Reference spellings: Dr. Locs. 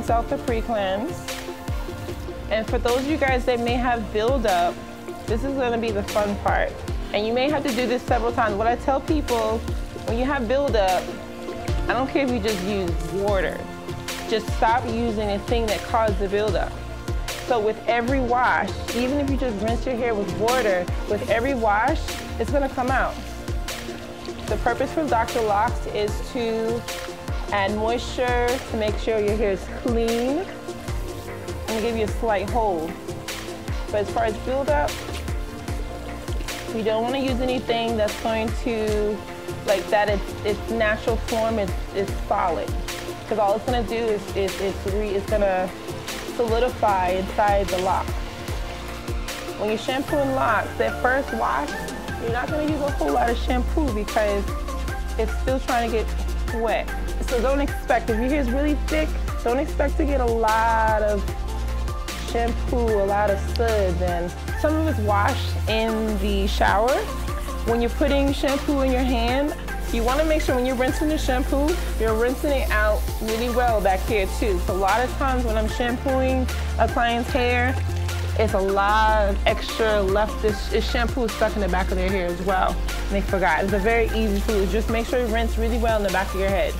rinse out the pre-cleanse. And for those of you guys that may have buildup, this is gonna be the fun part. And you may have to do this several times. What I tell people, when you have buildup, I don't care if you just use water. Just stop using the thing that caused the buildup. So with every wash, even if you just rinse your hair with water, with every wash, it's gonna come out. The purpose for Dr. Locs is to add moisture, to make sure your hair is clean. I'm gonna give you a slight hold. But as far as buildup, we don't wanna use anything that's going to, like that its natural form is solid. Because all it's gonna do is it's gonna solidify inside the lock. When you're shampooing locks, that first wash, you're not gonna use a whole lot of shampoo because it's still trying to get wet. So don't expect, if your hair is really thick, don't expect to get a lot of shampoo, a lot of suds, and some of it's washed in the shower. When you're putting shampoo in your hand, you wanna make sure when you're rinsing the shampoo, you're rinsing it out really well back here too. So a lot of times when I'm shampooing a client's hair, it's a lot of extra left, this shampoo stuck in the back of their hair as well. And they forgot. It's a very easy food. Just make sure you rinse really well in the back of your head.